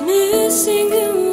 missing you.